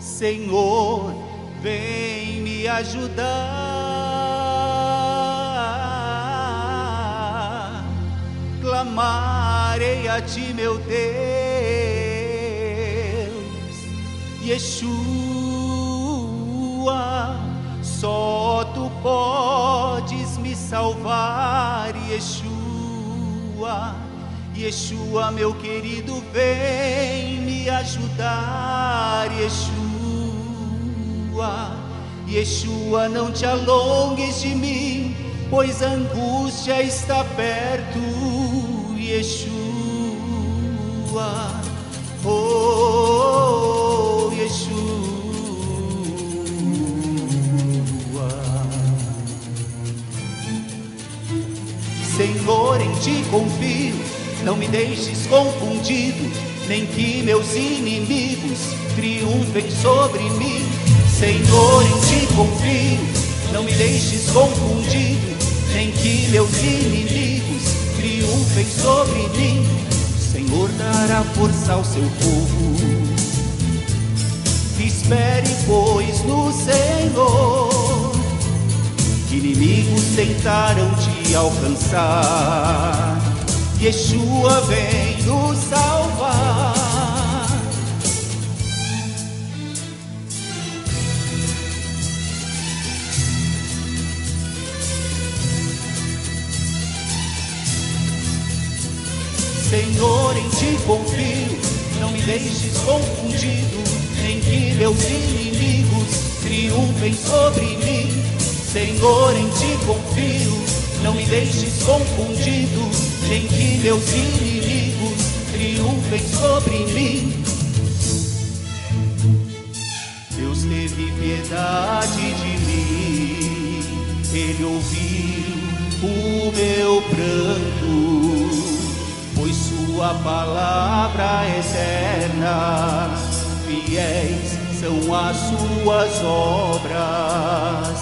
Senhor, vem me ajudar, clamarei a ti, meu Deus, Yeshua, só tu podes me salvar, Yeshua, Yeshua, meu querido, vem me ajudar, Yeshua, Yeshua, não te alongues de mim, pois a angústia está perto, Yeshua, oh, Yeshua. Senhor, em ti confio, não me deixes confundido, nem que meus inimigos triunfem sobre mim. Senhor, em ti confio, não me deixes confundido, nem que meus inimigos triunfem sobre mim. O Senhor dará força ao seu povo, espere, pois, no Senhor, que inimigos tentaram te alcançar. Yeshua vem nos salvar. Senhor, em ti confio, não me deixes confundido, nem que meus inimigos triunfem sobre mim. Senhor, em ti confio, não me deixes confundido, nem que meus inimigos triunfem sobre mim. Deus teve piedade de mim, Ele ouviu o meu pranto. Pois sua palavra eterna, fiéis são as suas obras.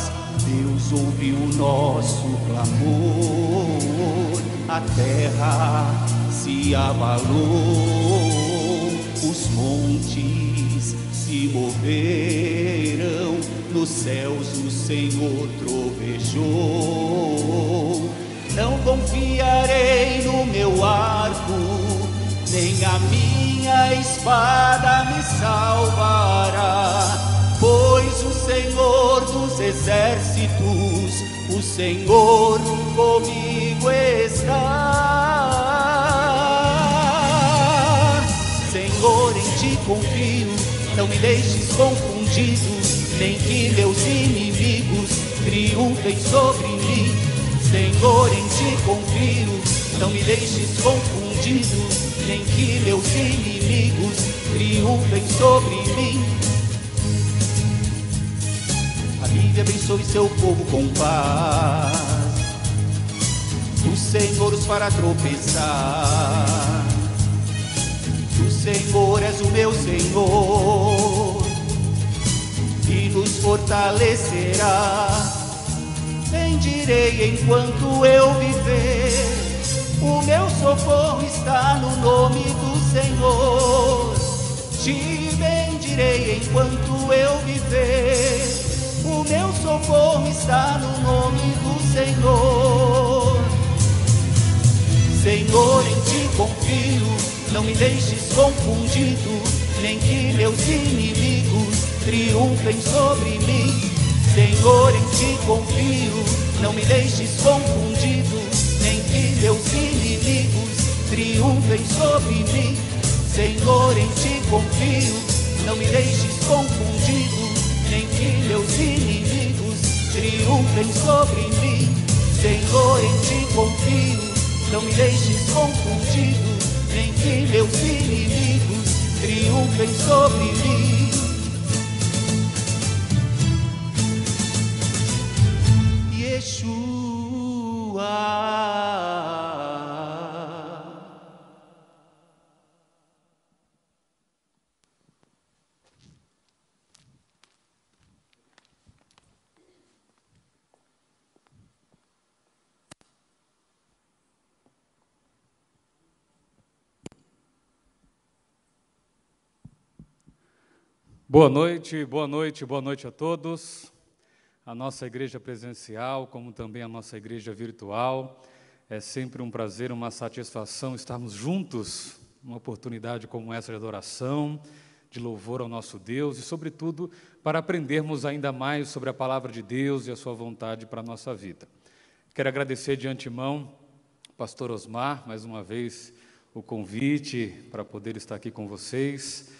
Deus ouviu o nosso clamor, a terra se abalou, os montes se moveram, nos céus o Senhor trovejou. Não confiarei no meu arco, nem a minha espada me salvará, pois o Senhor dos exércitos, o Senhor comigo está. Senhor, em ti confio, não me deixes confundido, nem que meus inimigos triunfem sobre mim. Senhor, em ti confio, não me deixes confundido, nem que meus inimigos triunfem sobre mim. A Bíblia abençoe seu povo com paz, o Senhor os fará tropeçar. Tu, Senhor, és o meu Senhor, e nos fortalecerá. Bendirei enquanto eu viver, o meu socorro está no nome do Senhor. Te bendirei enquanto eu viver, o meu socorro está no nome do Senhor. Senhor, em ti confio, não me deixes confundido, nem que meus inimigos triunfem sobre mim. Senhor, em ti confio, não me deixes confundido, nem que meus inimigos triunfem sobre mim. Senhor, em ti confio, não me deixes confundido, nem que meus inimigos triunfem sobre mim. Senhor, em ti confio, não me deixes confundido, nem que meus inimigos triunfem sobre mim. Boa noite a todos. A nossa igreja presencial, como também a nossa igreja virtual, é sempre um prazer, uma satisfação estarmos juntos, uma oportunidade como essa de adoração, de louvor ao nosso Deus e, sobretudo, para aprendermos ainda mais sobre a palavra de Deus e a sua vontade para a nossa vida. Quero agradecer de antemão, pastor Osmar, mais uma vez o convite para poder estar aqui com vocês.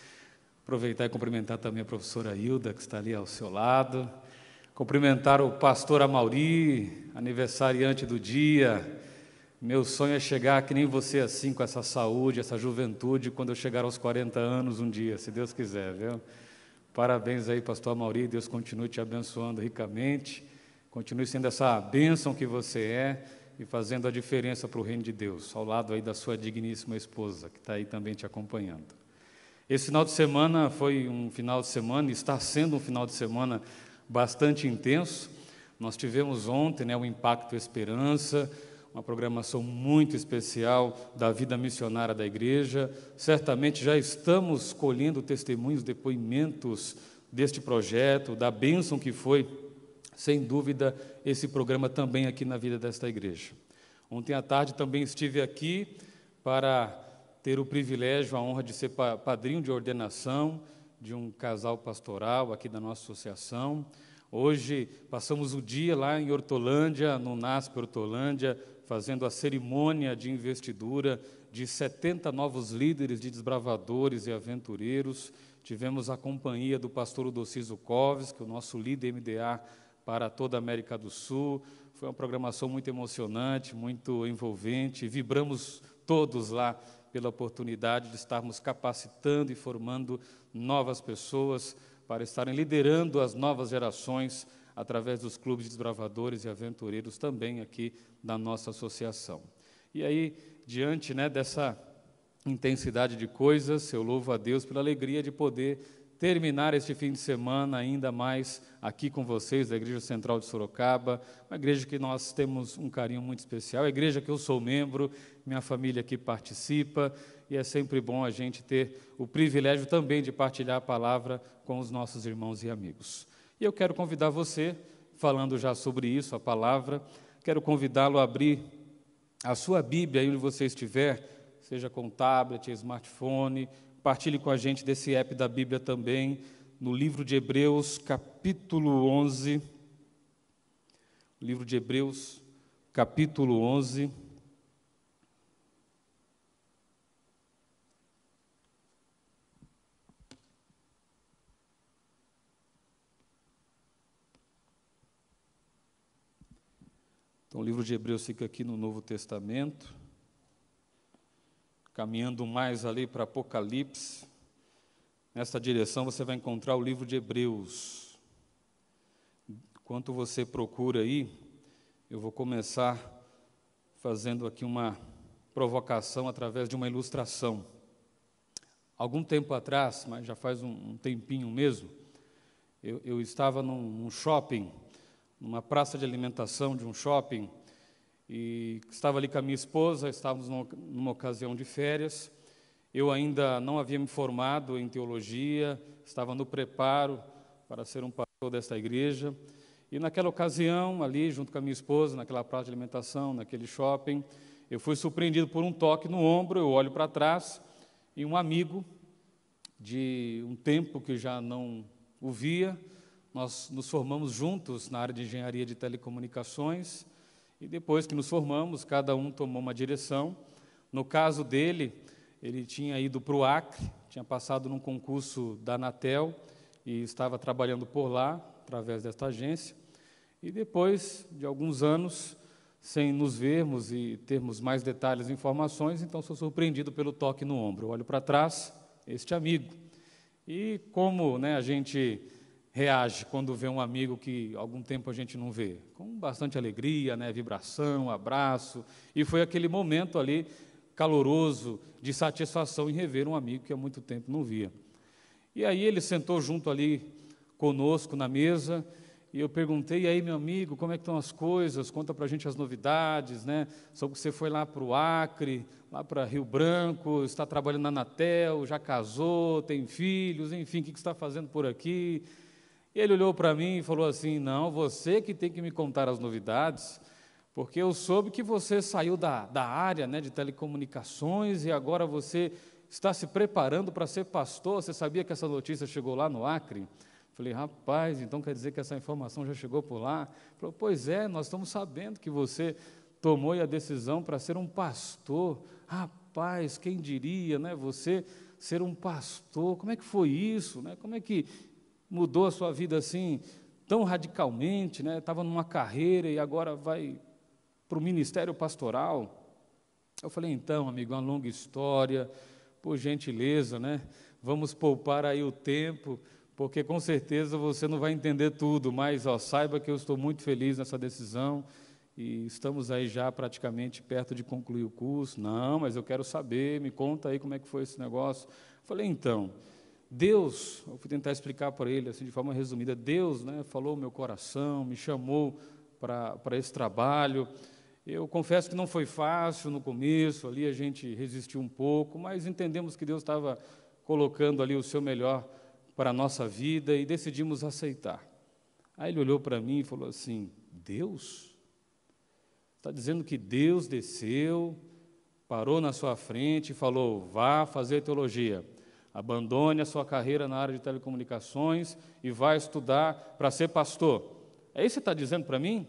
Aproveitar e cumprimentar também a professora Hilda, que está ali ao seu lado. Cumprimentar o pastor Amauri, aniversariante do dia. Meu sonho é chegar que nem você, assim, com essa saúde, essa juventude, quando eu chegar aos 40 anos um dia, se Deus quiser, viu? Parabéns aí, pastor Amauri, Deus continue te abençoando ricamente, continue sendo essa bênção que você é e fazendo a diferença para o reino de Deus, ao lado aí da sua digníssima esposa, que está aí também te acompanhando. Esse final de semana foi um final de semana, e está sendo um final de semana bastante intenso. Nós tivemos ontem, o Impacto Esperança, uma programação muito especial da vida missionária da igreja. Certamente já estamos colhendo testemunhos, depoimentos deste projeto, da bênção que foi, sem dúvida, esse programa também aqui na vida desta igreja. Ontem à tarde também estive aqui para ter o privilégio, a honra de ser padrinho de ordenação de um casal pastoral aqui da nossa associação. Hoje passamos o dia lá em Hortolândia, no NASP Hortolândia, fazendo a cerimônia de investidura de 70 novos líderes de desbravadores e aventureiros. Tivemos a companhia do pastor Udociso Coves, que é o nosso líder MDA para toda a América do Sul. Foi uma programação muito emocionante, muito envolvente. Vibramos todos lá pela oportunidade de estarmos capacitando e formando novas pessoas para estarem liderando as novas gerações através dos clubes de desbravadores e aventureiros também aqui da nossa associação. E aí, diante dessa intensidade de coisas, eu louvo a Deus pela alegria de poder terminar este fim de semana ainda mais aqui com vocês, da Igreja Central de Sorocaba, uma igreja que nós temos um carinho muito especial, a igreja que eu sou membro, minha família aqui participa, e é sempre bom a gente ter o privilégio também de partilhar a palavra com os nossos irmãos e amigos. E eu quero convidar você, falando já sobre isso, a palavra, quero convidá-lo a abrir a sua Bíblia, aí onde você estiver, seja com tablet, smartphone, partilhe com a gente desse app da Bíblia também, no livro de Hebreus, capítulo 11, livro de Hebreus, capítulo 11, Então, o livro de Hebreus fica aqui no Novo Testamento, caminhando mais ali para Apocalipse. Nessa direção você vai encontrar o livro de Hebreus. Enquanto você procura aí, eu vou começar fazendo aqui uma provocação através de uma ilustração. Algum tempo atrás, mas já faz um tempinho mesmo, eu estava num shopping, numa praça de alimentação de um shopping, e estava ali com a minha esposa, estávamos numa ocasião de férias, eu ainda não havia me formado em teologia, estava no preparo para ser um pastor desta igreja, e naquela ocasião, ali junto com a minha esposa, naquela praça de alimentação, naquele shopping, eu fui surpreendido por um toque no ombro, eu olho para trás, e um amigo de um tempo que já não o via. Nós nos formamos juntos na área de engenharia de telecomunicações e depois que nos formamos, cada um tomou uma direção. No caso dele, ele tinha ido para o Acre, tinha passado num concurso da Anatel e estava trabalhando por lá, através desta agência. E depois de alguns anos, sem nos vermos e termos mais detalhes e informações, então sou surpreendido pelo toque no ombro. Eu olho para trás, este amigo. E como a gente reage quando vê um amigo que algum tempo a gente não vê, com bastante alegria, vibração, abraço, e foi aquele momento ali caloroso de satisfação em rever um amigo que há muito tempo não via. E aí ele sentou junto ali conosco na mesa, e eu perguntei, e aí, meu amigo, como é que estão as coisas? Conta para a gente as novidades, né? Sobre que você foi lá para o Acre, lá para Rio Branco, está trabalhando na Anatel, já casou, tem filhos, enfim, o que está fazendo por aqui? E ele olhou para mim e falou assim, não, você que tem que me contar as novidades, porque eu soube que você saiu da área, né, de telecomunicações e agora você está se preparando para ser pastor. Você sabia que essa notícia chegou lá no Acre? Falei, rapaz, então quer dizer que essa informação já chegou por lá? Ele falou, pois é, nós estamos sabendo que você tomou a decisão para ser um pastor. Rapaz, quem diria, né, você ser um pastor, como é que foi isso, né? Como é que mudou a sua vida assim, tão radicalmente, né? Estava numa carreira e agora vai para o ministério pastoral. Eu falei, então, amigo, é uma longa história, por gentileza, né? Vamos poupar aí o tempo, porque com certeza você não vai entender tudo, mas ó, saiba que eu estou muito feliz nessa decisão e estamos aí já praticamente perto de concluir o curso. Não, mas eu quero saber, me conta aí como é que foi esse negócio. Eu falei, então, Deus, eu fui tentar explicar para ele assim de forma resumida, Deus, né, falou o meu coração, me chamou para esse trabalho. Eu confesso que não foi fácil no começo, ali a gente resistiu um pouco, mas entendemos que Deus estava colocando ali o seu melhor para a nossa vida e decidimos aceitar. Aí ele olhou para mim e falou assim, Deus? Está dizendo que Deus desceu, parou na sua frente e falou, vá fazer teologia. Abandone a sua carreira na área de telecomunicações e vá estudar para ser pastor. É isso que você está dizendo para mim?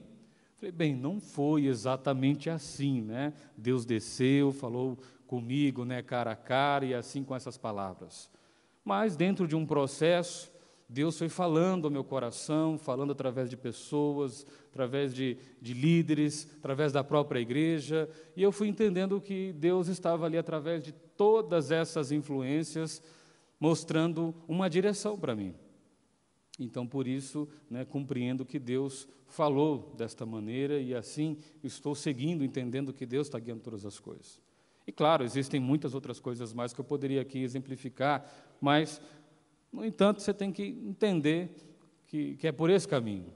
Falei, bem, não foi exatamente assim, né? Deus desceu, falou comigo, né, cara a cara, e assim com essas palavras. Mas dentro de um processo, Deus foi falando ao meu coração, falando através de pessoas, através de líderes, através da própria igreja, e eu fui entendendo que Deus estava ali através de todas essas influências, mostrando uma direção para mim. Então, por isso, né, compreendo que Deus falou desta maneira e assim estou seguindo, entendendo que Deus está guiando todas as coisas. E, claro, existem muitas outras coisas mais que eu poderia aqui exemplificar, mas, no entanto, você tem que entender que é por esse caminho.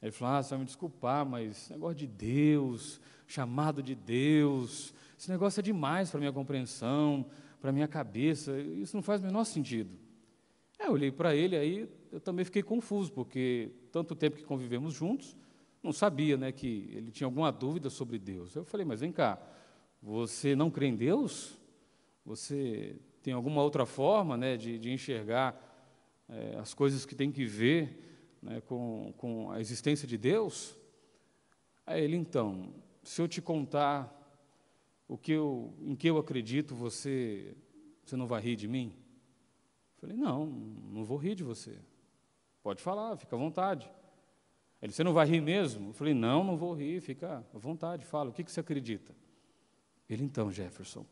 Ele falou, ah, você vai me desculpar, mas esse negócio de Deus, chamado de Deus, esse negócio é demais para a minha compreensão, para a minha cabeça, isso não faz o menor sentido. Eu olhei para ele, aí eu também fiquei confuso, porque tanto tempo que convivemos juntos, não sabia, né, que ele tinha alguma dúvida sobre Deus. Eu falei, mas vem cá, você não crê em Deus? Você tem alguma outra forma, né, de enxergar as coisas que tem que ver, né, com a existência de Deus? Aí ele, então, se eu te contar em que eu acredito, você não vai rir de mim? Falei, não, não vou rir de você. Pode falar, fica à vontade. Ele, você não vai rir mesmo? Eu falei, não, não vou rir, fica à vontade, fala, o que você acredita? Ele, então, Jefferson,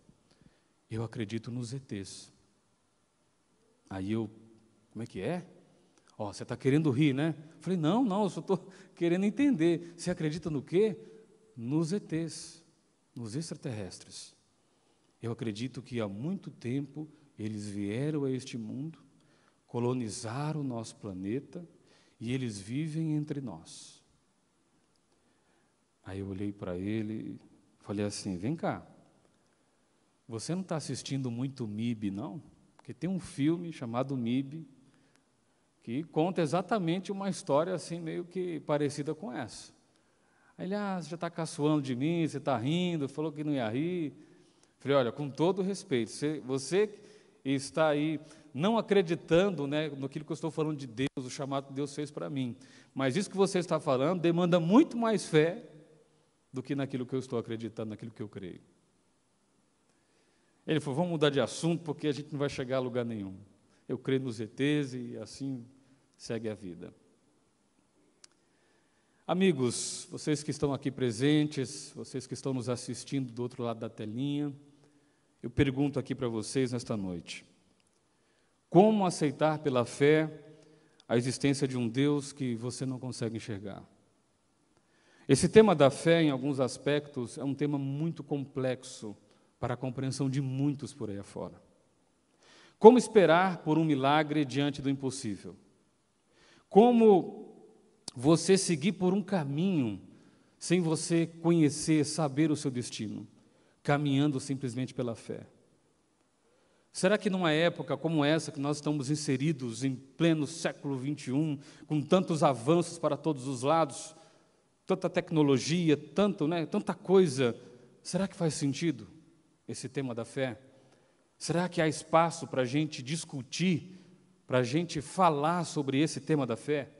eu acredito nos ETs. Aí eu, como é que é? Ó, você está querendo rir, né? Eu falei, não, não, eu só estou querendo entender. Você acredita no quê? Nos ETs, nos extraterrestres. Eu acredito que há muito tempo eles vieram a este mundo, colonizaram o nosso planeta e eles vivem entre nós. Aí eu olhei para ele e falei assim, vem cá, você não está assistindo muito MIB, não? Porque tem um filme chamado MIB que conta exatamente uma história assim meio que parecida com essa. Aí ele, ah, você já está caçoando de mim, você está rindo, falou que não ia rir. Falei, olha, com todo respeito, você está aí não acreditando, né, naquilo que eu estou falando de Deus, o chamado que Deus fez para mim. Mas isso que você está falando demanda muito mais fé do que naquilo que eu estou acreditando, naquilo que eu creio. Ele falou, vamos mudar de assunto, porque a gente não vai chegar a lugar nenhum. Eu creio nos ETs e assim segue a vida. Amigos, vocês que estão aqui presentes, vocês que estão nos assistindo do outro lado da telinha, eu pergunto aqui para vocês nesta noite, como aceitar pela fé a existência de um Deus que você não consegue enxergar? Esse tema da fé, em alguns aspectos, é um tema muito complexo para a compreensão de muitos por aí afora. Como esperar por um milagre diante do impossível? Como você seguir por um caminho sem você conhecer, saber o seu destino, caminhando simplesmente pela fé. Será que numa época como essa, que nós estamos inseridos em pleno século XXI, com tantos avanços para todos os lados, tanta tecnologia, tanta coisa, será que faz sentido esse tema da fé? Será que há espaço para a gente discutir, para a gente falar sobre esse tema da fé?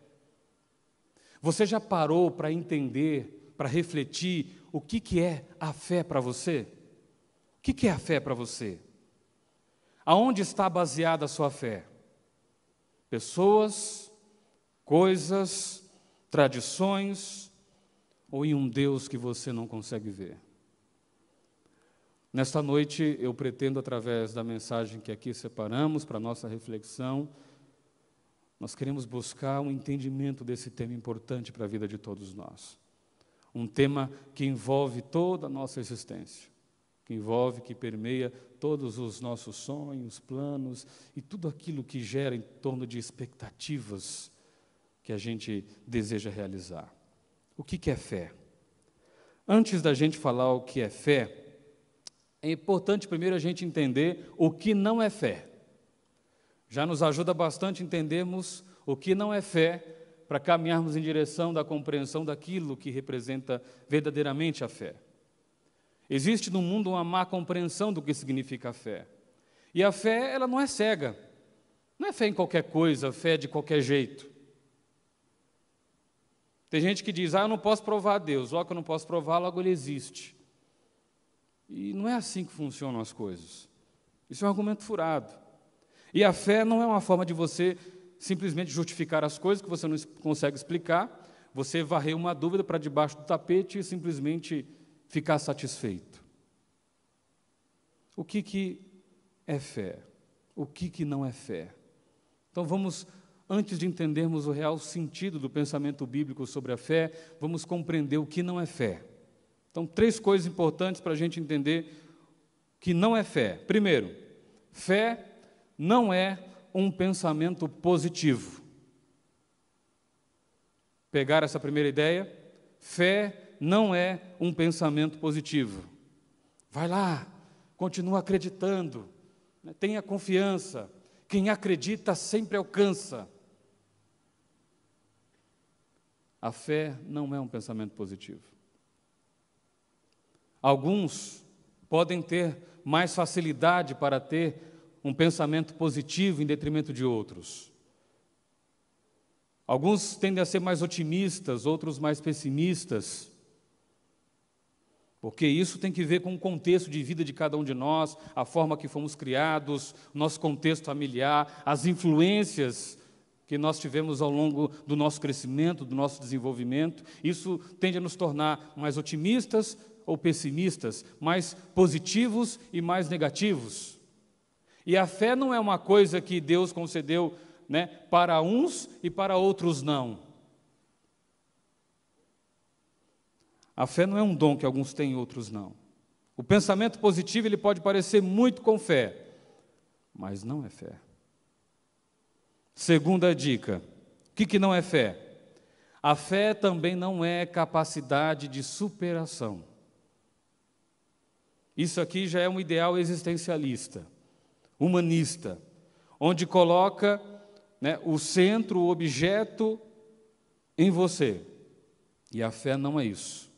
Você já parou para entender, para refletir o que é a fé para você? O que é a fé para você? Aonde está baseada a sua fé? Pessoas, coisas, tradições, ou em um Deus que você não consegue ver? Nesta noite, eu pretendo, através da mensagem que aqui separamos para nossa reflexão, nós queremos buscar um entendimento desse tema importante para a vida de todos nós. Um tema que envolve toda a nossa existência, que envolve, que permeia todos os nossos sonhos, planos e tudo aquilo que gera em torno de expectativas que a gente deseja realizar. O que é fé? Antes da gente falar o que é fé, é importante primeiro a gente entender o que não é fé. Já nos ajuda bastante entendermos o que não é fé para caminharmos em direção da compreensão daquilo que representa verdadeiramente a fé. Existe no mundo uma má compreensão do que significa a fé. E a fé, ela não é cega. Não é fé em qualquer coisa, fé de qualquer jeito. Tem gente que diz, eu não posso provar a Deus, logo eu não posso provar, logo ele existe. E não é assim que funcionam as coisas. Isso é um argumento furado. E a fé não é uma forma de você simplesmente justificar as coisas que você não consegue explicar, você varrer uma dúvida para debaixo do tapete e simplesmente ficar satisfeito. O que é fé? O que não é fé? Então vamos, antes de entendermos o real sentido do pensamento bíblico sobre a fé, vamos compreender o que não é fé. Então, três coisas importantes para a gente entender que não é fé. Primeiro, fé não é um pensamento positivo. Pegar essa primeira ideia? Fé não é um pensamento positivo. Vai lá, continua acreditando, tenha confiança. Quem acredita sempre alcança. A fé não é um pensamento positivo. Alguns podem ter mais facilidade para ter um pensamento positivo em detrimento de outros. Alguns tendem a ser mais otimistas, outros mais pessimistas. Porque isso tem que ver com o contexto de vida de cada um de nós, a forma que fomos criados, nosso contexto familiar, as influências que nós tivemos ao longo do nosso crescimento, do nosso desenvolvimento. Isso tende a nos tornar mais otimistas ou pessimistas, mais positivos e mais negativos. E a fé não é uma coisa que Deus concedeu, para uns e para outros não. A fé não é um dom que alguns têm e outros não. O pensamento positivo, ele pode parecer muito com fé, mas não é fé. Segunda dica, o que não é fé? A fé também não é capacidade de superação. Isso aqui já é um ideal existencialista, humanista, onde coloca, o centro, o objeto em você. E a fé não é isso.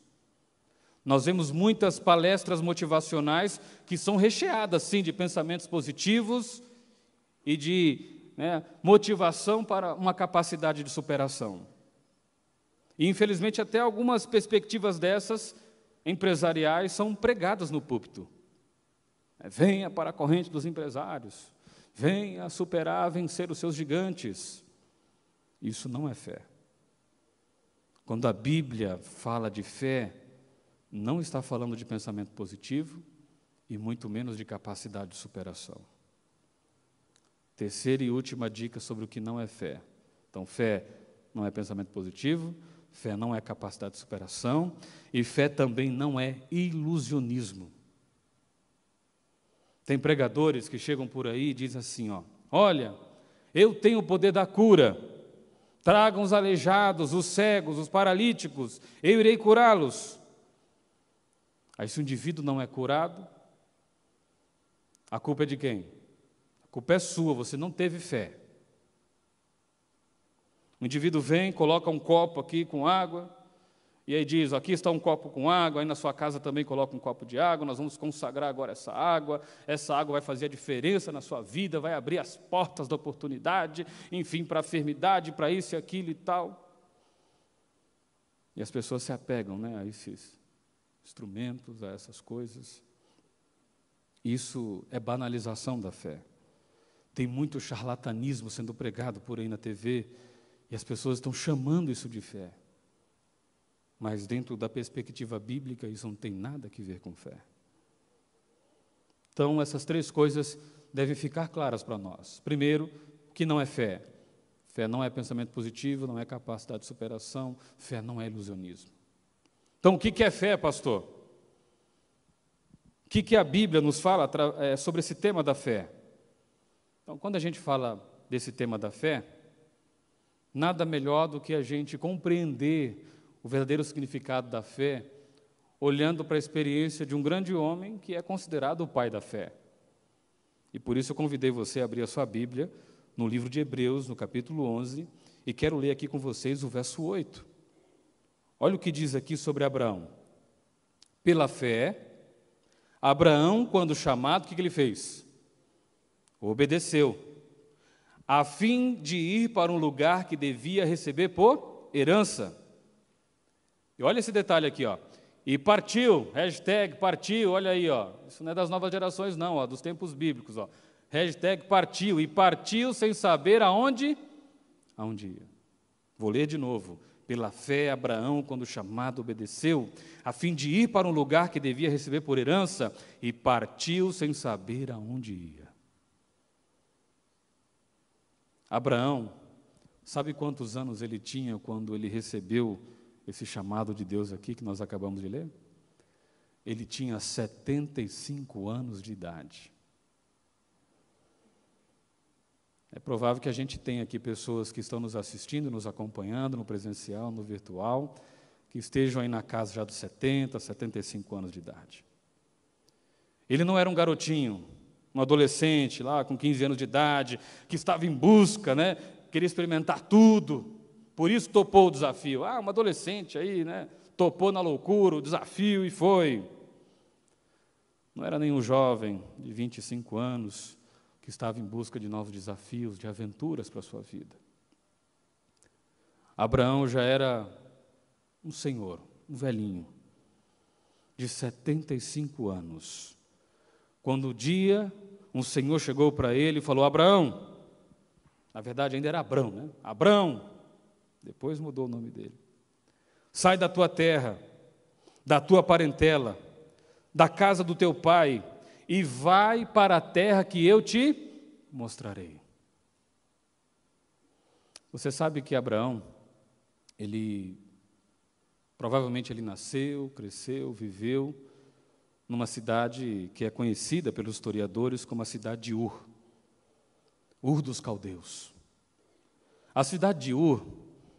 Nós vemos muitas palestras motivacionais que são recheadas, sim, de pensamentos positivos e de motivação para uma capacidade de superação. E, infelizmente, até algumas perspectivas dessas empresariais são pregadas no púlpito. Venha para a corrente dos empresários, venha superar, vencer os seus gigantes. Isso não é fé. Quando a Bíblia fala de fé, não está falando de pensamento positivo e muito menos de capacidade de superação. Terceira e última dica sobre o que não é fé. Então, fé não é pensamento positivo, fé não é capacidade de superação e fé também não é ilusionismo. Tem pregadores que chegam por aí e dizem assim, olha, eu tenho o poder da cura, Tragam os aleijados, os cegos, os paralíticos, eu irei curá-los. Aí, se o indivíduo não é curado, a culpa é de quem? A culpa é sua, você não teve fé. O indivíduo vem, coloca um copo aqui com água, e aí diz, aqui está um copo com água, aí na sua casa também coloca um copo de água, nós vamos consagrar agora essa água vai fazer a diferença na sua vida, vai abrir as portas da oportunidade, enfim, para a enfermidade, para isso e aquilo e tal. E as pessoas se apegam, né, a esses instrumentos, a essas coisas. Isso é banalização da fé. Tem muito charlatanismo sendo pregado por aí na TV, e as pessoas estão chamando isso de fé. Mas dentro da perspectiva bíblica, isso não tem nada a ver com fé. Então, essas três coisas devem ficar claras para nós. Primeiro, que não é fé. Fé não é pensamento positivo, não é capacidade de superação, fé não é ilusionismo. Então, o que é fé, pastor? O que a Bíblia nos fala sobre esse tema da fé? Então, quando a gente fala desse tema da fé, nada melhor do que a gente compreender o verdadeiro significado da fé, olhando para a experiência de um grande homem que é considerado o pai da fé. E por isso eu convidei você a abrir a sua Bíblia no livro de Hebreus, no capítulo 11, e quero ler aqui com vocês o verso 8. Olha o que diz aqui sobre Abraão. Pela fé, Abraão, quando chamado, o que ele fez? Obedeceu, a fim de ir para um lugar que devia receber por herança. E olha esse detalhe aqui, ó. E partiu, hashtag partiu, olha aí, ó. Isso não é das novas gerações, não, ó, dos tempos bíblicos, ó. Hashtag partiu, e partiu sem saber aonde? Aonde ia. Vou ler de novo. Pela fé, Abraão, quando chamado, obedeceu, a fim de ir para um lugar que devia receber por herança, e partiu sem saber aonde ia. Abraão, sabe quantos anos ele tinha quando ele recebeu esse chamado de Deus aqui que nós acabamos de ler? Ele tinha 75 anos de idade. É provável que a gente tenha aqui pessoas que estão nos assistindo, nos acompanhando, no presencial, no virtual, que estejam aí na casa já dos 70, 75 anos de idade. Ele não era um garotinho, um adolescente lá com 15 anos de idade, que estava em busca, né? Queria experimentar tudo. Por isso topou o desafio. Ah, uma adolescente aí, né? Topou na loucura o desafio e foi. Não era nenhum jovem de 25 anos que estava em busca de novos desafios, de aventuras para a sua vida. Abraão já era um senhor, um velhinho, de 75 anos. Quando um dia um senhor chegou para ele e falou, Abraão, na verdade ainda era Abrão, né? Abrão, depois mudou o nome dele. Sai da tua terra, da tua parentela, da casa do teu pai, e vai para a terra que eu te mostrarei. Você sabe que Abraão, ele provavelmente ele nasceu, cresceu, viveu numa cidade que é conhecida pelos historiadores como a cidade de Ur, Ur dos Caldeus. A cidade de Ur,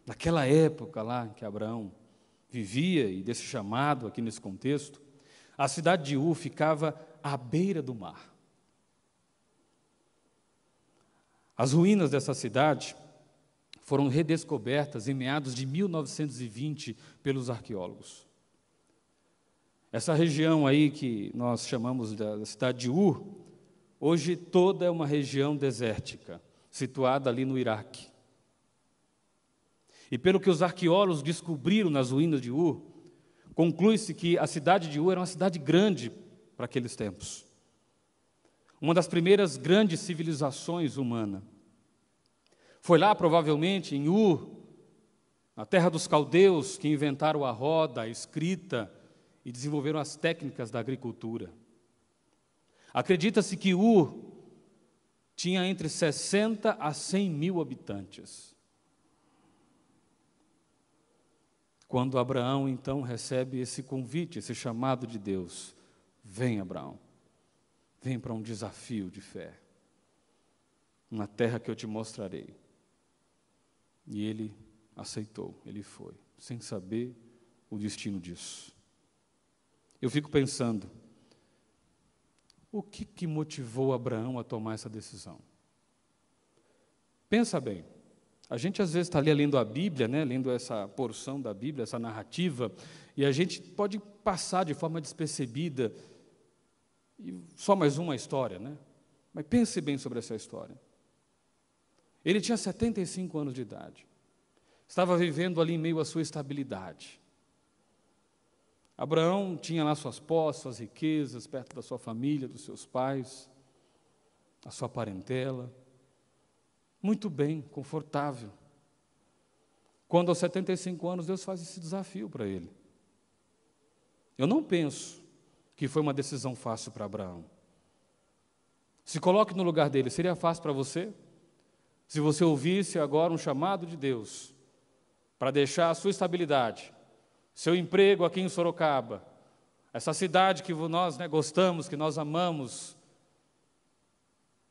naquela época lá que Abraão vivia, e desse chamado aqui nesse contexto, a cidade de Ur ficava à beira do mar. As ruínas dessa cidade foram redescobertas em meados de 1920 pelos arqueólogos. Essa região aí que nós chamamos da cidade de Ur, hoje toda é uma região desértica, situada ali no Iraque. E pelo que os arqueólogos descobriram nas ruínas de Ur, conclui-se que a cidade de Ur era uma cidade grande para aqueles tempos. Uma das primeiras grandes civilizações humanas. Foi lá, provavelmente, em Ur, na terra dos caldeus, que inventaram a roda, a escrita e desenvolveram as técnicas da agricultura. Acredita-se que Ur tinha entre 60 a 100 mil habitantes. Quando Abraão, então, recebe esse convite, esse chamado de Deus, vem, Abraão, vem para um desafio de fé, uma terra que eu te mostrarei. E ele aceitou, ele foi, sem saber o destino disso. Eu fico pensando, o que motivou Abraão a tomar essa decisão? Pensa bem, a gente às vezes está ali lendo a Bíblia, né, lendo essa porção da Bíblia, essa narrativa, e a gente pode passar de forma despercebida, e só mais uma história, né? Mas pense bem sobre essa história. Ele tinha 75 anos de idade, estava vivendo ali em meio à sua estabilidade. Abraão tinha lá suas posses, suas riquezas, perto da sua família, dos seus pais, a sua parentela, muito bem, confortável. Quando aos 75 anos, Deus faz esse desafio para ele. Eu não penso que foi uma decisão fácil para Abraão. Se coloque no lugar dele, seria fácil para você? Se você ouvisse agora um chamado de Deus para deixar a sua estabilidade, seu emprego aqui em Sorocaba, essa cidade que nós, né, gostamos, que nós amamos,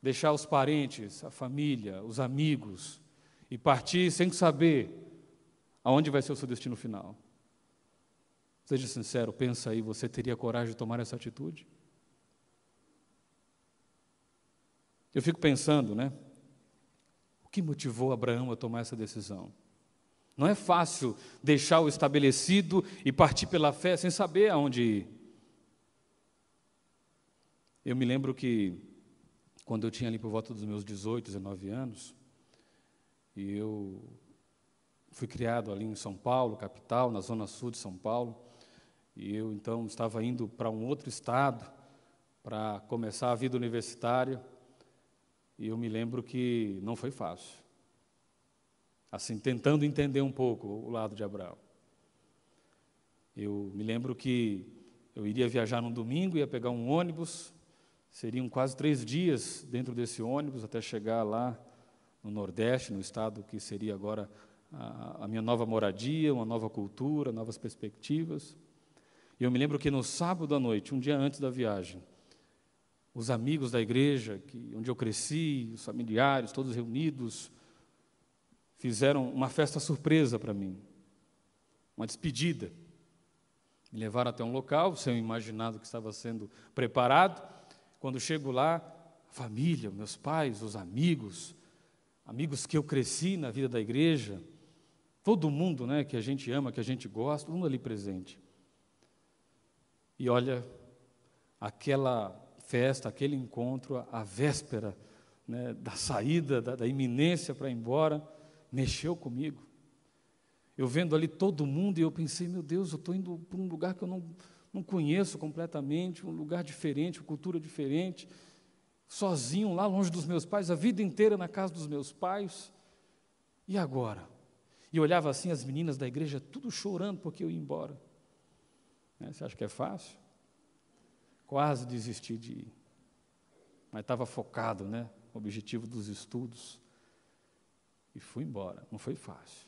deixar os parentes, a família, os amigos, e partir sem saber aonde vai ser o seu destino final. Seja sincero, pensa aí, você teria coragem de tomar essa atitude? Eu fico pensando, né? O que motivou Abraão a tomar essa decisão? Não é fácil deixar o estabelecido e partir pela fé sem saber aonde ir. Eu me lembro que, quando eu tinha ali por volta dos meus 18, 19 anos, e eu fui criado ali em São Paulo, capital, na zona sul de São Paulo, e eu então estava indo para um outro estado para começar a vida universitária, e eu me lembro que não foi fácil. Assim, tentando entender um pouco o lado de Abraão. Eu me lembro que eu iria viajar num domingo, ia pegar um ônibus, seriam quase 3 dias dentro desse ônibus até chegar lá no Nordeste, no estado que seria agora a minha nova moradia, uma nova cultura, novas perspectivas. E eu me lembro que no sábado à noite, um dia antes da viagem, os amigos da igreja, onde eu cresci, os familiares, todos reunidos, fizeram uma festa surpresa para mim, uma despedida. Me levaram até um local, sem eu imaginar o que estava sendo preparado. Quando chego lá, a família, meus pais, os amigos, amigos que eu cresci na vida da igreja, todo mundo, né, que a gente ama, que a gente gosta, todo mundo ali presente. E olha, aquela festa, aquele encontro, a véspera, né, da saída, da iminência para ir embora, mexeu comigo. Eu vendo ali todo mundo e eu pensei, meu Deus, eu estou indo para um lugar que eu não conheço completamente, um lugar diferente, uma cultura diferente, sozinho, lá longe dos meus pais, a vida inteira na casa dos meus pais, e agora? E eu olhava assim as meninas da igreja, tudo chorando porque eu ia embora. Você acha que é fácil? Quase desisti de ir, mas estava focado, né, no objetivo dos estudos, e fui embora, não foi fácil.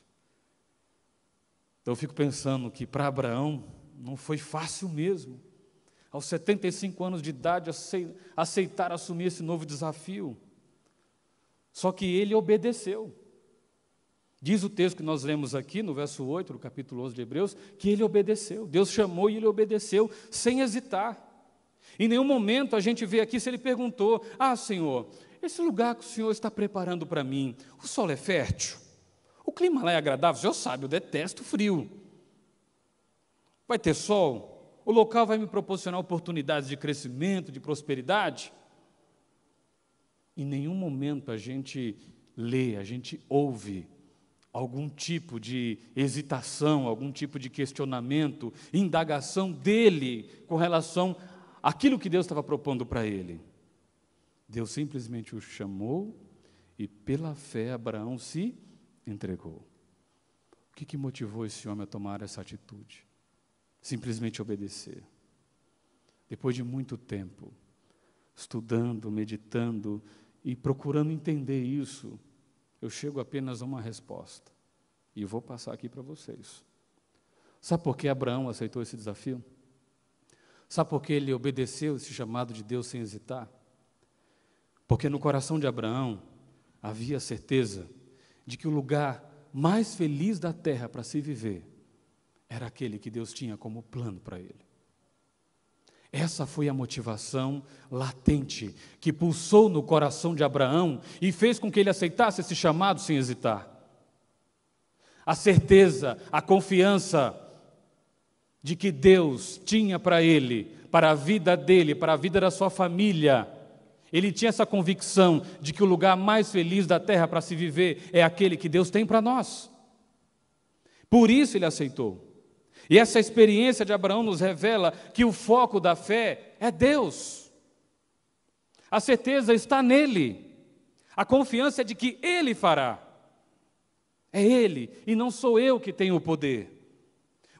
Então eu fico pensando que para Abraão não foi fácil mesmo, aos 75 anos de idade, aceitar, assumir esse novo desafio. Só que ele obedeceu. Diz o texto que nós lemos aqui, no verso 8, do capítulo 11 de Hebreus, que ele obedeceu. Deus chamou e ele obedeceu, sem hesitar. Em nenhum momento a gente vê aqui se ele perguntou, Senhor, esse lugar que o Senhor está preparando para mim, o solo é fértil? O clima lá é agradável? O Senhor sabe, eu detesto frio. Vai ter sol? O local vai me proporcionar oportunidades de crescimento, de prosperidade? Em nenhum momento a gente lê, a gente ouve algum tipo de hesitação, algum tipo de questionamento, indagação dele com relação àquilo que Deus estava propondo para ele. Deus simplesmente o chamou e pela fé Abraão se entregou. O que motivou esse homem a tomar essa atitude? Simplesmente obedecer. Depois de muito tempo, estudando, meditando e procurando entender isso, eu chego apenas a uma resposta. E vou passar aqui para vocês. Sabe por que Abraão aceitou esse desafio? Sabe por que ele obedeceu esse chamado de Deus sem hesitar? Porque no coração de Abraão havia a certeza de que o lugar mais feliz da terra para se viver era aquele que Deus tinha como plano para ele. Essa foi a motivação latente que pulsou no coração de Abraão e fez com que ele aceitasse esse chamado sem hesitar. A certeza, a confiança de que Deus tinha para ele, para a vida dele, para a vida da sua família. Ele tinha essa convicção de que o lugar mais feliz da terra para se viver é aquele que Deus tem para nós. Por isso ele aceitou. E essa experiência de Abraão nos revela que o foco da fé é Deus. A certeza está nele. A confiança é de que ele fará. É ele e não sou eu que tenho o poder.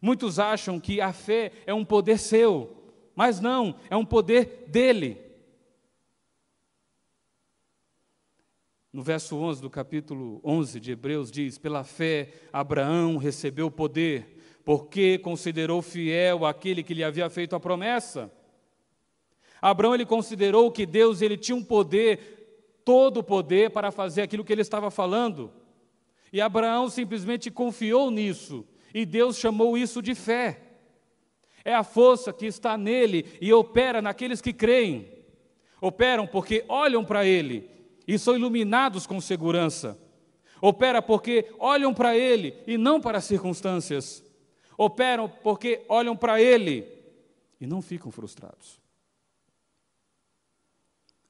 Muitos acham que a fé é um poder seu, mas não, é um poder dele. No verso 11 do capítulo 11 de Hebreus diz: pela fé Abraão recebeu poder, porque considerou fiel aquele que lhe havia feito a promessa. Abraão, ele considerou que Deus, ele tinha um poder, todo o poder para fazer aquilo que ele estava falando. E Abraão simplesmente confiou nisso, e Deus chamou isso de fé. É a força que está nele e opera naqueles que creem. Operam porque olham para ele e são iluminados com segurança. Opera porque olham para ele e não para as circunstâncias. Operam porque olham para ele e não ficam frustrados.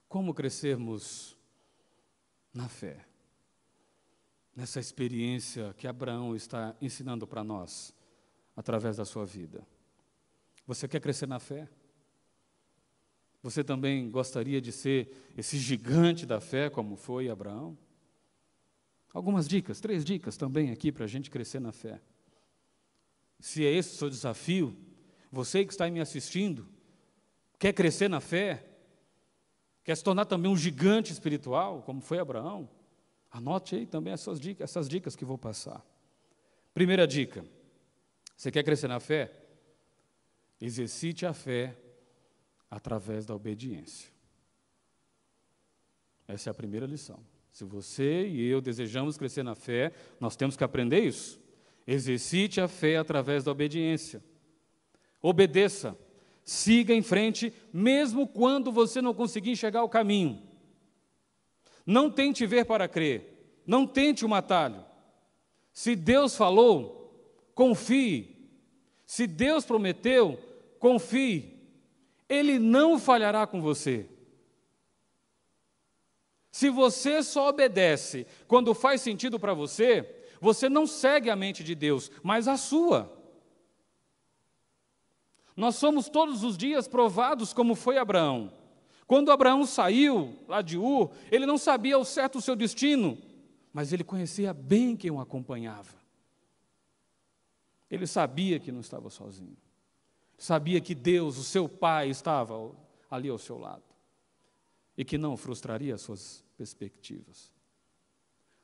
Como crescermos na fé? Nessa experiência que Abraão está ensinando para nós, através da sua vida. Você quer crescer na fé? Você também gostaria de ser esse gigante da fé, como foi Abraão? Algumas dicas, 3 dicas também aqui para a gente crescer na fé. Se é esse o seu desafio, você que está me assistindo, quer crescer na fé? Quer se tornar também um gigante espiritual, como foi Abraão? Anote aí também essas dicas que vou passar. Primeira dica, você quer crescer na fé? Exercite a fé através da obediência. Essa é a primeira lição. Se você e eu desejamos crescer na fé, nós temos que aprender isso. Exercite a fé através da obediência. Obedeça, siga em frente, mesmo quando você não conseguir enxergar o caminho. Não tente ver para crer, não tente um atalho. Se Deus falou, confie. Se Deus prometeu, confie. Ele não falhará com você. Se você só obedece quando faz sentido para você, você não segue a mente de Deus, mas a sua. Nós somos todos os dias provados como foi Abraão. Quando Abraão saiu lá de Ur, ele não sabia ao certo o seu destino, mas ele conhecia bem quem o acompanhava. Ele sabia que não estava sozinho. Sabia que Deus, o seu Pai, estava ali ao seu lado e que não frustraria as suas perspectivas.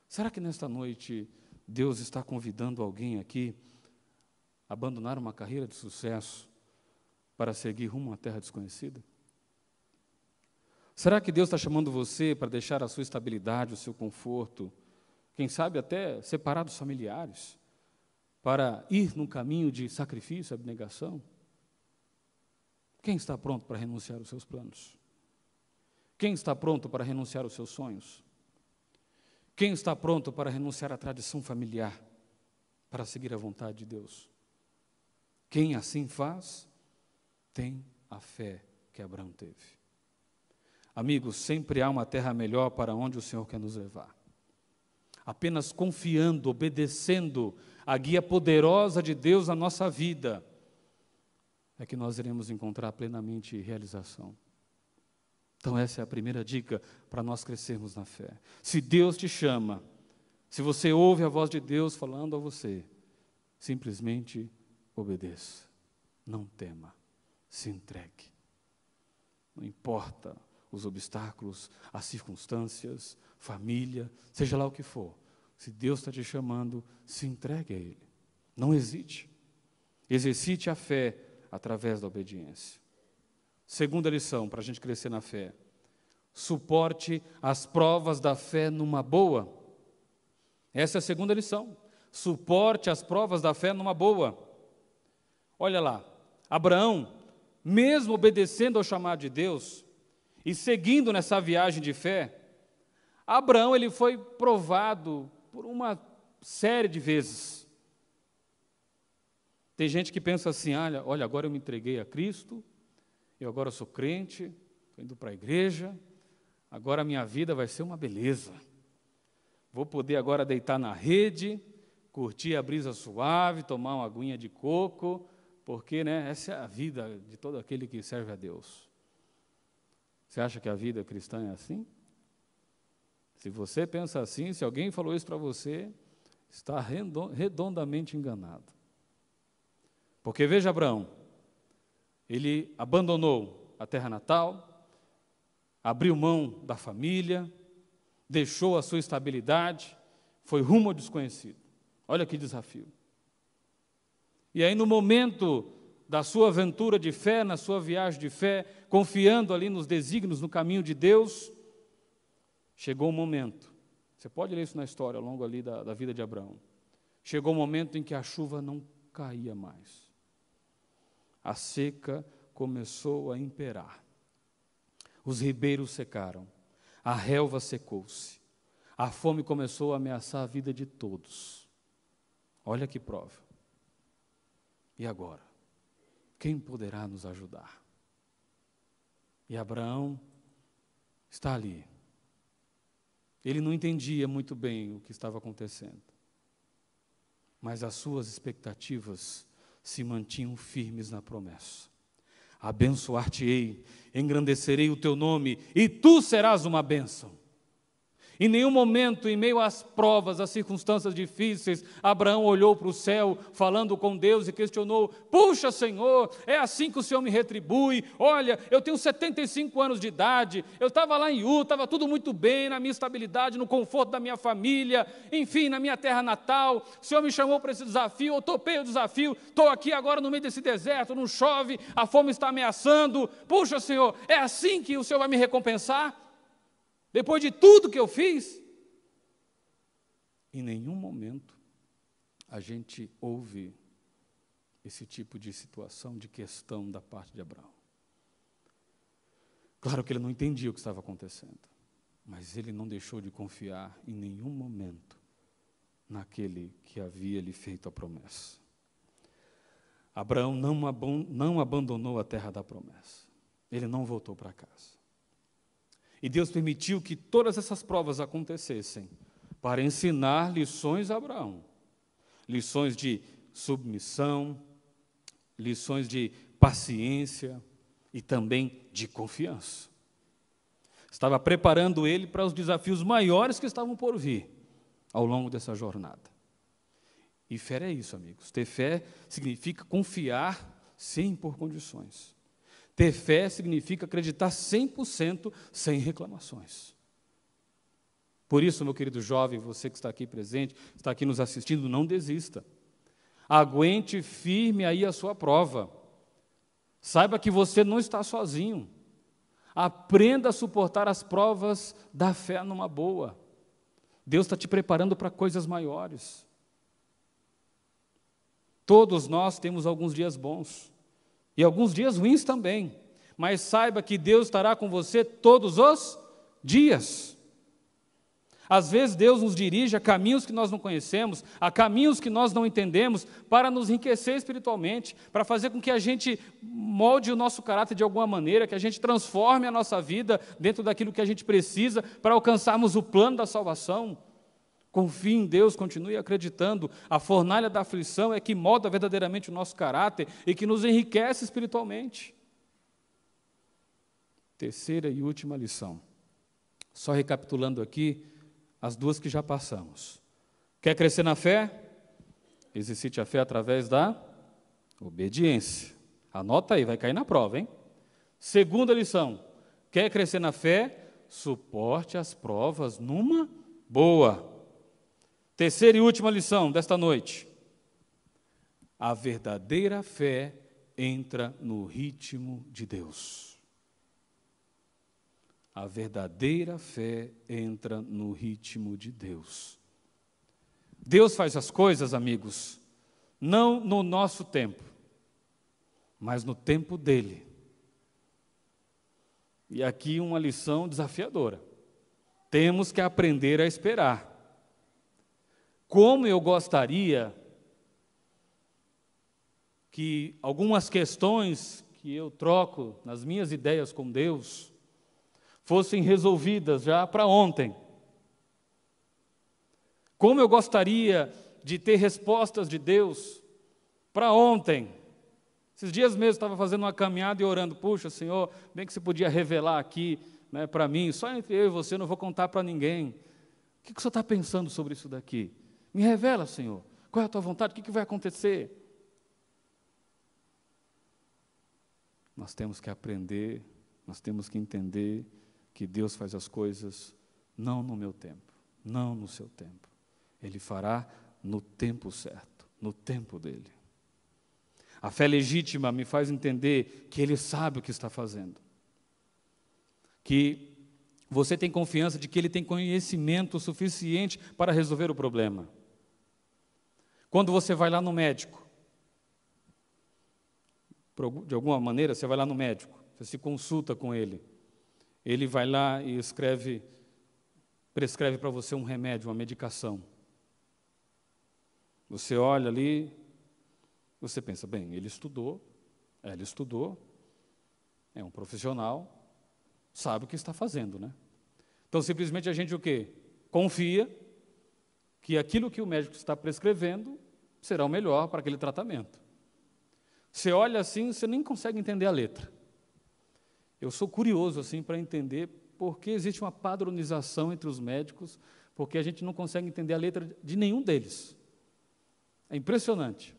Será que nesta noite Deus está convidando alguém aqui a abandonar uma carreira de sucesso para seguir rumo à terra desconhecida? Será que Deus está chamando você para deixar a sua estabilidade, o seu conforto, quem sabe até separar dos familiares, para ir num caminho de sacrifício, abnegação? Quem está pronto para renunciar aos seus planos? Quem está pronto para renunciar aos seus sonhos? Quem está pronto para renunciar à tradição familiar, para seguir a vontade de Deus? Quem assim faz, tem a fé que Abraão teve. Amigos, sempre há uma terra melhor para onde o Senhor quer nos levar. Apenas confiando, obedecendo a guia poderosa de Deus na nossa vida, é que nós iremos encontrar plenamente realização. Então essa é a primeira dica para nós crescermos na fé. Se Deus te chama, se você ouve a voz de Deus falando a você, simplesmente obedeça, não tema, se entregue. Não importa os obstáculos, as circunstâncias, família, seja lá o que for. Se Deus está te chamando, se entregue a Ele. Não hesite. Exercite a fé através da obediência. Segunda lição para a gente crescer na fé. Suporte as provas da fé numa boa. Essa é a segunda lição. suporte as provas da fé numa boa. Olha lá, Abraão, mesmo obedecendo ao chamado de Deus e seguindo nessa viagem de fé, Abraão ele foi provado por uma série de vezes. Tem gente que pensa assim, olha, agora eu me entreguei a Cristo, eu agora sou crente, estou indo para a igreja, agora a minha vida vai ser uma beleza. Vou poder agora deitar na rede, curtir a brisa suave, tomar uma aguinha de coco, porque né, essa é a vida de todo aquele que serve a Deus. Você acha que a vida cristã é assim? Se você pensa assim, se alguém falou isso para você, está redondamente enganado. Porque veja Abraão, ele abandonou a terra natal, abriu mão da família, deixou a sua estabilidade, foi rumo ao desconhecido. Olha que desafio. E aí no momento da sua aventura de fé, na sua viagem de fé, confiando ali nos desígnios, no caminho de Deus, chegou um momento, você pode ler isso na história ao longo ali da vida de Abraão, chegou um momento em que a chuva não caía mais, a seca começou a imperar, os ribeiros secaram, a relva secou-se, a fome começou a ameaçar a vida de todos. Olha que prova. E agora? Quem poderá nos ajudar? E Abraão está ali. Ele não entendia muito bem o que estava acontecendo, mas as suas expectativas se mantinham firmes na promessa. Abençoar-te-ei, engrandecerei o teu nome, e tu serás uma bênção. Em nenhum momento, em meio às provas, às circunstâncias difíceis, Abraão olhou para o céu, falando com Deus e questionou, puxa Senhor, é assim que o Senhor me retribui, olha, eu tenho 75 anos de idade, eu estava lá em Ur, estava tudo muito bem, na minha estabilidade, no conforto da minha família, enfim, na minha terra natal, o Senhor me chamou para esse desafio, eu topei o desafio, estou aqui agora no meio desse deserto, não chove, a fome está ameaçando, puxa Senhor, é assim que o Senhor vai me recompensar? Depois de tudo que eu fiz, em nenhum momento a gente ouve esse tipo de situação, de questão da parte de Abraão. Claro que ele não entendia o que estava acontecendo, mas ele não deixou de confiar em nenhum momento naquele que havia lhe feito a promessa. Abraão não abandonou a terra da promessa, ele não voltou para casa. E Deus permitiu que todas essas provas acontecessem para ensinar lições a Abraão. Lições de submissão, lições de paciência e também de confiança. Estava preparando ele para os desafios maiores que estavam por vir ao longo dessa jornada. E fé é isso, amigos. Ter fé significa confiar sem impor condições. Ter fé significa acreditar 100% sem reclamações. Por isso, meu querido jovem, você que está aqui presente, está aqui nos assistindo, não desista. Aguente firme aí a sua prova. Saiba que você não está sozinho. Aprenda a suportar as provas da fé numa boa. Deus está te preparando para coisas maiores. Todos nós temos alguns dias bons. E alguns dias ruins também, mas saiba que Deus estará com você todos os dias. Às vezes Deus nos dirige a caminhos que nós não conhecemos, a caminhos que nós não entendemos, para nos enriquecer espiritualmente, para fazer com que a gente molde o nosso caráter de alguma maneira, que a gente transforme a nossa vida dentro daquilo que a gente precisa para alcançarmos o plano da salvação. Confie em Deus, continue acreditando. A fornalha da aflição é que molda verdadeiramente o nosso caráter e que nos enriquece espiritualmente. Terceira e última lição. Só recapitulando aqui as duas que já passamos. Quer crescer na fé? Exercite a fé através da obediência. Anota aí, vai cair na prova, hein? Segunda lição. Quer crescer na fé? Suporte as provas numa boa. Terceira e última lição desta noite. A verdadeira fé entra no ritmo de Deus. A verdadeira fé entra no ritmo de Deus. Deus faz as coisas, amigos, não no nosso tempo, mas no tempo dele. E aqui uma lição desafiadora. Temos que aprender a esperar. Como eu gostaria que algumas questões que eu troco nas minhas ideias com Deus fossem resolvidas já para ontem. Como eu gostaria de ter respostas de Deus para ontem. Esses dias mesmo estava fazendo uma caminhada e orando, puxa, Senhor, bem que você podia revelar aqui, né, para mim, só entre eu e você, não vou contar para ninguém. O que o Senhor está pensando sobre isso daqui? Me revela, Senhor, qual é a tua vontade, o que vai acontecer? Nós temos que aprender, nós temos que entender que Deus faz as coisas não no meu tempo, não no seu tempo. Ele fará no tempo certo, no tempo dele. A fé legítima me faz entender que ele sabe o que está fazendo. Que você tem confiança de que ele tem conhecimento suficiente para resolver o problema. Quando você vai lá no médico, de alguma maneira você vai lá no médico, você se consulta com ele, ele vai lá e prescreve para você um remédio, uma medicação. Você olha ali, você pensa, bem, ele estudou, ela estudou, é um profissional, sabe o que está fazendo, né? Então, simplesmente a gente o quê? Confia que aquilo que o médico está prescrevendo será o melhor para aquele tratamento. Você olha assim, você nem consegue entender a letra. Eu sou curioso assim para entender por que existe uma padronização entre os médicos, porque a gente não consegue entender a letra de nenhum deles. É impressionante.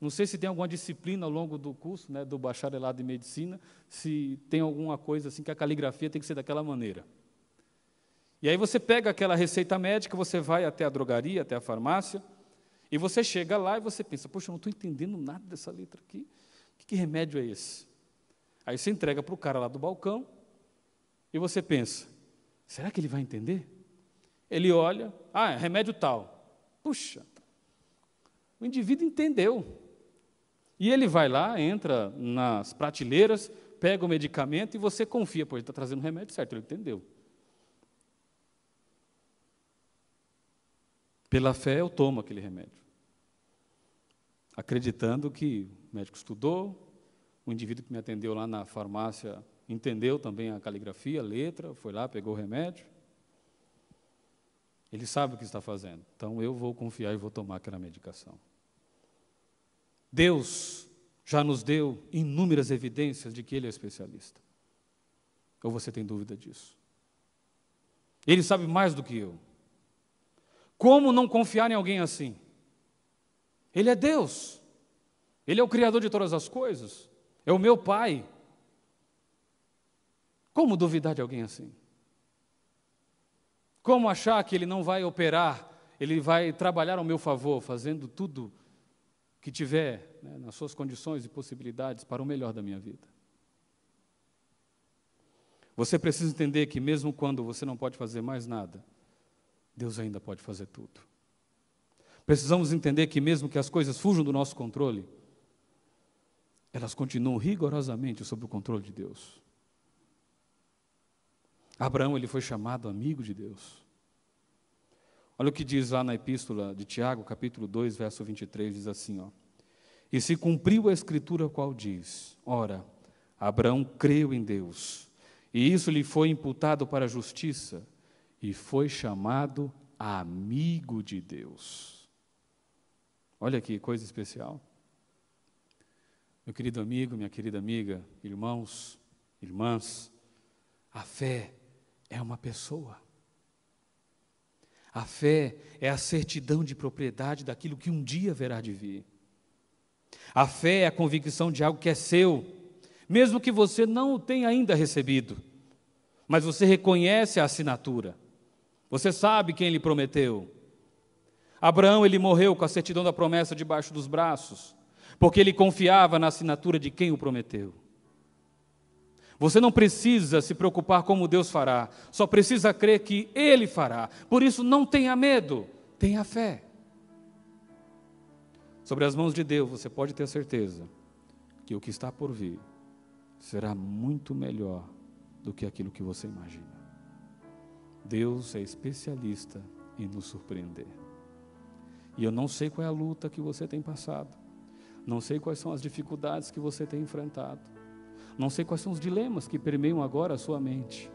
Não sei se tem alguma disciplina ao longo do curso, né, do bacharelado em medicina, se tem alguma coisa assim que a caligrafia tem que ser daquela maneira. E aí você pega aquela receita médica, você vai até a drogaria, até a farmácia, e você chega lá e você pensa, poxa, eu não estou entendendo nada dessa letra aqui, que remédio é esse? Aí você entrega para o cara lá do balcão, e você pensa, será que ele vai entender? Ele olha, ah, é remédio tal. Puxa, o indivíduo entendeu. E ele vai lá, entra nas prateleiras, pega o medicamento e você confia, pois ele está trazendo o remédio certo, ele entendeu. Pela fé eu tomo aquele remédio, acreditando que o médico estudou, o indivíduo que me atendeu lá na farmácia entendeu também a caligrafia, a letra, foi lá, pegou o remédio. Ele sabe o que está fazendo, então eu vou confiar e vou tomar aquela medicação. Deus já nos deu inúmeras evidências de que ele é especialista. Ou você tem dúvida disso? Ele sabe mais do que eu. Como não confiar em alguém assim? Ele é Deus. Ele é o Criador de todas as coisas. É o meu Pai. Como duvidar de alguém assim? Como achar que ele não vai operar, ele vai trabalhar ao meu favor, fazendo tudo que tiver, né, nas suas condições e possibilidades para o melhor da minha vida? Você precisa entender que mesmo quando você não pode fazer mais nada, Deus ainda pode fazer tudo. Precisamos entender que mesmo que as coisas fujam do nosso controle, elas continuam rigorosamente sob o controle de Deus. Abraão, ele foi chamado amigo de Deus. Olha o que diz lá na epístola de Tiago, capítulo 2, verso 23, diz assim, ó: e se cumpriu a escritura qual diz, ora, Abraão creu em Deus, e isso lhe foi imputado para a justiça, e foi chamado amigo de Deus. Olha que coisa especial. Meu querido amigo, minha querida amiga, irmãos, irmãs, a fé é uma pessoa. A fé é a certidão de propriedade daquilo que um dia haverá de vir. A fé é a convicção de algo que é seu, mesmo que você não o tenha ainda recebido. Mas você reconhece a assinatura. Você sabe quem lhe prometeu. Abraão, ele morreu com a certidão da promessa debaixo dos braços, porque ele confiava na assinatura de quem o prometeu. Você não precisa se preocupar como Deus fará, só precisa crer que ele fará. Por isso, não tenha medo, tenha fé. sobre as mãos de Deus, você pode ter certeza que o que está por vir será muito melhor do que aquilo que você imagina. Deus é especialista em nos surpreender. E eu não sei qual é a luta que você tem passado, não sei quais são as dificuldades que você tem enfrentado, não sei quais são os dilemas que permeiam agora a sua mente.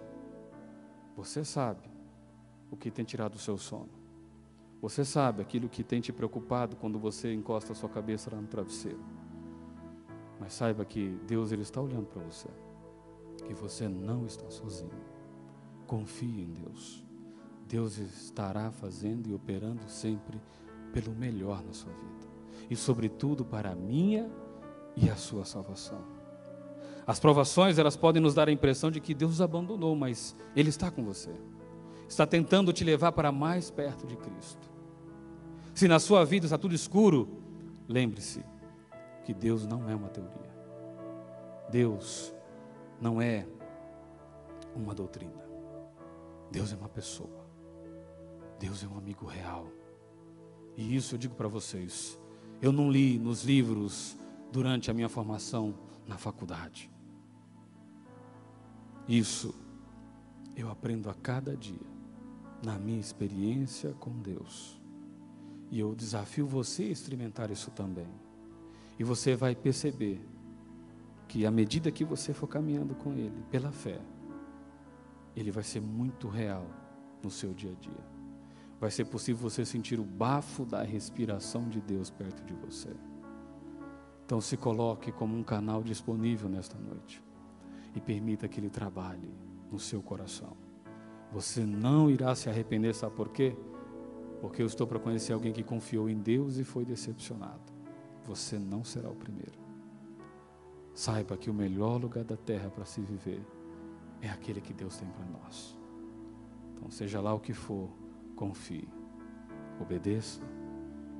Você sabe o que tem tirado o seu sono. Você sabe aquilo que tem te preocupado quando você encosta a sua cabeça lá no travesseiro. Mas saiba que Deus, Ele está olhando para você. Que você não está sozinho. Confie em Deus. Deus estará fazendo e operando sempre pelo melhor na sua vida. E sobretudo para a minha e a sua salvação. As provações, elas podem nos dar a impressão de que Deus os abandonou, mas Ele está com você. Está tentando te levar para mais perto de Cristo. Se na sua vida está tudo escuro, lembre-se que Deus não é uma teoria. Deus não é uma doutrina. Deus é uma pessoa. Deus é um amigo real. E isso eu digo para vocês, eu não li nos livros durante a minha formação na faculdade. Isso eu aprendo a cada dia na minha experiência com Deus. E eu desafio você a experimentar isso também. E você vai perceber que à medida que você for caminhando com Ele, pela fé, Ele vai ser muito real no seu dia a dia. Vai ser possível você sentir o bafo da respiração de Deus perto de você. Então se coloque como um canal disponível nesta noite. E permita que Ele trabalhe no seu coração. Você não irá se arrepender, sabe por quê? Porque eu estou para conhecer alguém que confiou em Deus e foi decepcionado. Você não será o primeiro. Saiba que o melhor lugar da terra para se viver é aquele que Deus tem para nós. Então seja lá o que for, confie, obedeça,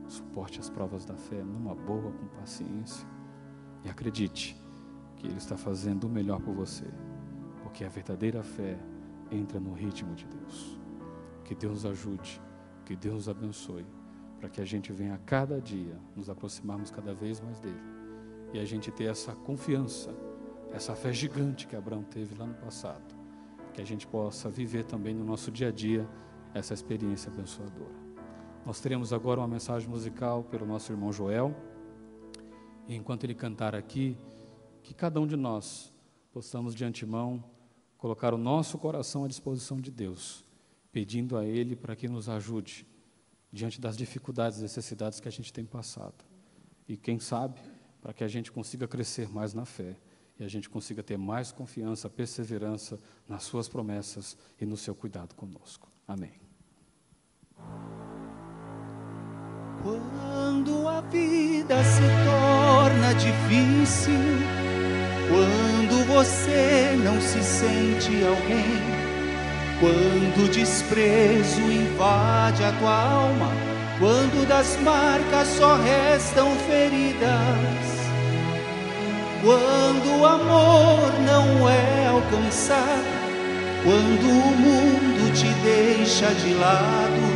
suporte as provas da fé numa boa, com paciência, e acredite que Ele está fazendo o melhor por você, porque a verdadeira fé entra no ritmo de Deus. Que Deus ajude, que Deus abençoe, para que a gente venha a cada dia nos aproximarmos cada vez mais dEle, e a gente ter essa confiança, essa fé gigante que Abraão teve lá no passado, que a gente possa viver também no nosso dia a dia essa experiência abençoadora. Nós teremos agora uma mensagem musical pelo nosso irmão Joel, e enquanto ele cantar aqui, que cada um de nós possamos de antemão colocar o nosso coração à disposição de Deus, pedindo a Ele para que nos ajude diante das dificuldades e necessidades que a gente tem passado. E quem sabe, para que a gente consiga crescer mais na fé e a gente consiga ter mais confiança, perseverança nas Suas promessas e no Seu cuidado conosco. Amém. Quando a vida se torna difícil, quando você não se sente alguém, quando o desprezo invade a tua alma, quando das marcas só restam feridas, quando o amor não é alcançado, quando o mundo te deixa de lado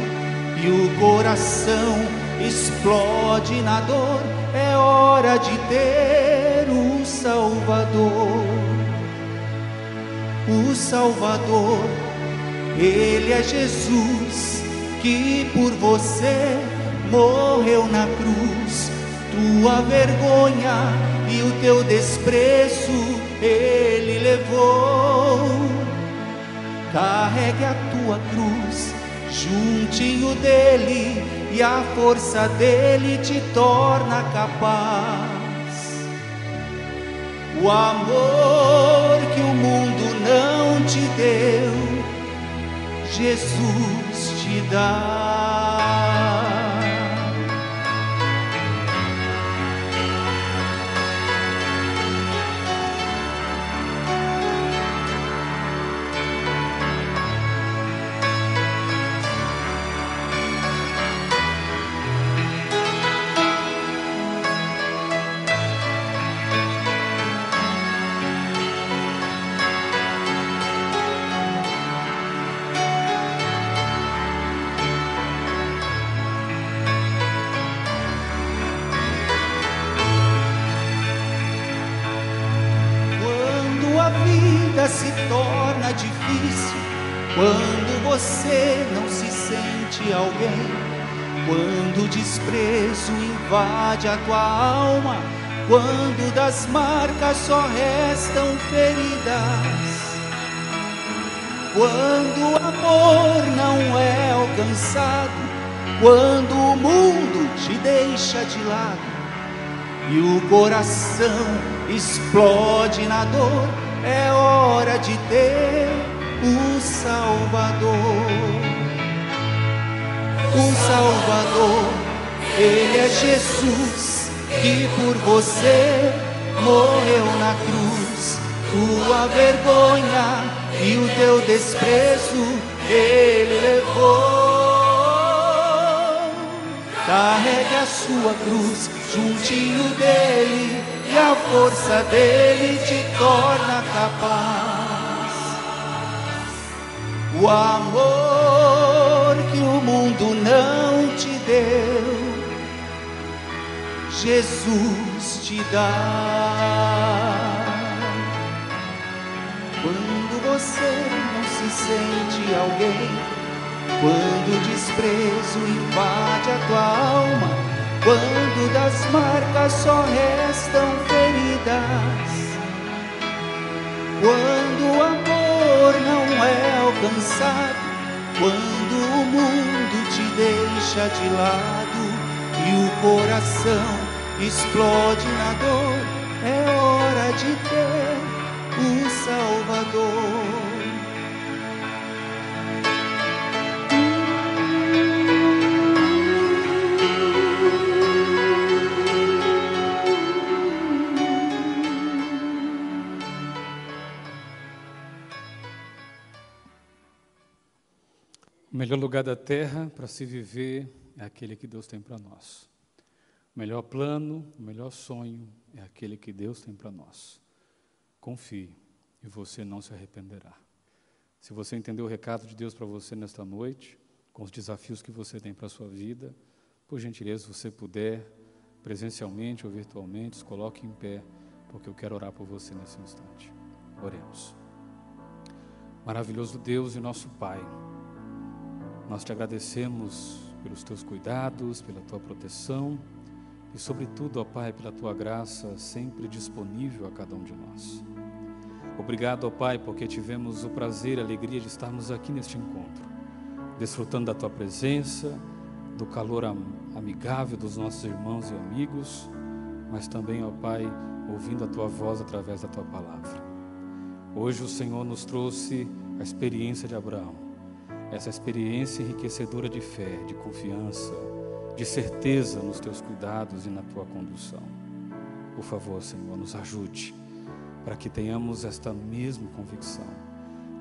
e o coração explode na dor, é hora de ter um Salvador. O Salvador, Ele é Jesus, que por você morreu na cruz. Tua vergonha e o teu desprezo Ele levou. Carregue a tua cruz juntinho dEle, e a força dEle te torna capaz. O amor que o mundo não te deu, Jesus te dá. vida se torna difícil quando você não se sente alguém. Quando o desprezo invade a tua alma, quando das marcas só restam feridas, quando o amor não é alcançado, quando o mundo te deixa de lado e o coração explode na dor, é hora de ter um Salvador. O Salvador, Ele é Jesus, que por você morreu na cruz. Tua vergonha e o teu desprezo Ele levou. Carregue a sua cruz juntinho dEle, e a força dEle te torna capaz. O amor que o mundo não te deu, Jesus te dá. Quando você não se sente alguém, quando o desprezo invade a tua alma, quando das marcas só restam feridas, quando o amor não é alcançado, quando o mundo te deixa de lado e o coração explode na dor, é hora de ter um Salvador. O melhor lugar da terra para se viver é aquele que Deus tem para nós. O melhor plano, o melhor sonho é aquele que Deus tem para nós. Confie e você não se arrependerá. Se você entendeu o recado de Deus para você nesta noite, com os desafios que você tem para a sua vida, por gentileza, se você puder, presencialmente ou virtualmente, se coloque em pé, porque eu quero orar por você nesse instante. Oremos. Maravilhoso Deus e nosso Pai, nós te agradecemos pelos teus cuidados, pela tua proteção e, sobretudo, ó Pai, pela tua graça sempre disponível a cada um de nós. Obrigado, ó Pai, porque tivemos o prazer e a alegria de estarmos aqui neste encontro, desfrutando da tua presença, do calor amigável dos nossos irmãos e amigos, mas também, ó Pai, ouvindo a tua voz através da tua palavra. Hoje o Senhor nos trouxe a experiência de Abraão. Essa experiência enriquecedora de fé, de confiança, de certeza nos teus cuidados e na tua condução. Por favor, Senhor, nos ajude para que tenhamos esta mesma convicção,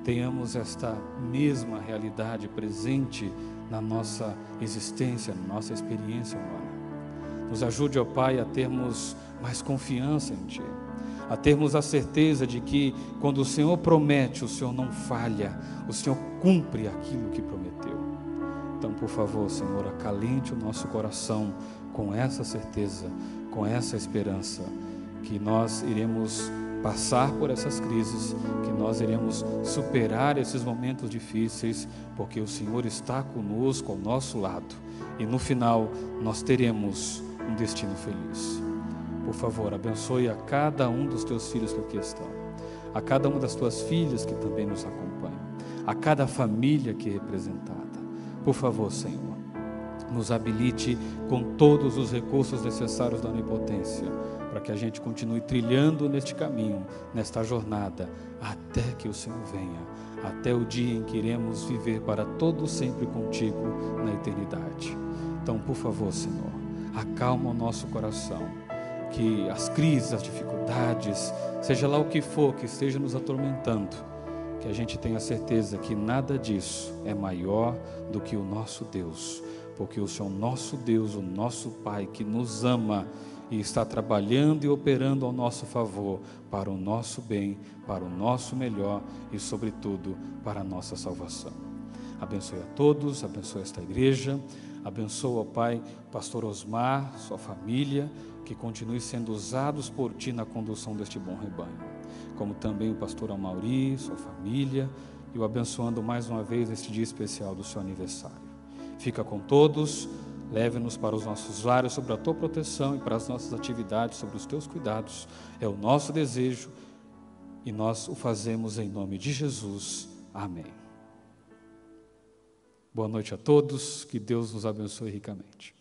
tenhamos esta mesma realidade presente na nossa existência, na nossa experiência humana. Nos ajude, ó Pai, a termos mais confiança em Ti, a termos a certeza de que quando o Senhor promete, o Senhor não falha, o Senhor cumpre aquilo que prometeu. Então, por favor, Senhor, acalente o nosso coração com essa certeza, com essa esperança, que nós iremos passar por essas crises, que nós iremos superar esses momentos difíceis, porque o Senhor está conosco, ao nosso lado, e no final nós teremos um destino feliz. Por favor, abençoe a cada um dos teus filhos que aqui estão, a cada uma das tuas filhas que também nos acompanha, a cada família que é representada. Por favor, Senhor, nos habilite com todos os recursos necessários da onipotência, para que a gente continue trilhando neste caminho, nesta jornada, até que o Senhor venha, até o dia em que iremos viver para todo sempre contigo na eternidade. Então, por favor, Senhor, acalma o nosso coração, que as crises, as dificuldades, seja lá o que for que esteja nos atormentando, que a gente tenha certeza que nada disso é maior do que o nosso Deus, porque o Senhor, nosso Deus, o nosso Pai, que nos ama e está trabalhando e operando ao nosso favor, para o nosso bem, para o nosso melhor e, sobretudo, para a nossa salvação. Abençoe a todos, abençoe esta igreja, abençoa, ó Pai, pastor Osmar, sua família, que continue sendo usados por Ti na condução deste bom rebanho. como também o pastor Amauri, sua família, e o abençoando mais uma vez neste dia especial do seu aniversário. Fica com todos, leve-nos para os nossos lares sobre a tua proteção e para as nossas atividades sobre os teus cuidados. É o nosso desejo e nós o fazemos em nome de Jesus. Amém. Boa noite a todos, que Deus nos abençoe ricamente.